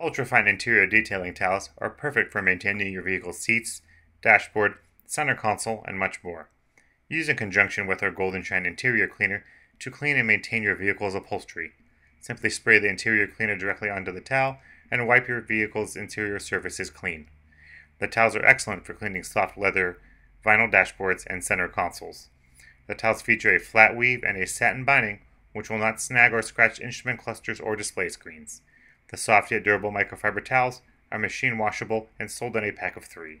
Ultrafine interior detailing towels are perfect for maintaining your vehicle's seats, dashboard, center console, and much more. Use in conjunction with our Golden Shine interior cleaner to clean and maintain your vehicle's upholstery. Simply spray the interior cleaner directly onto the towel and wipe your vehicle's interior surfaces clean. The towels are excellent for cleaning soft leather, vinyl dashboards, and center consoles. The towels feature a flat weave and a satin binding which will not snag or scratch instrument clusters or display screens. The soft yet durable microfiber towels are machine washable and sold in a pack of 3.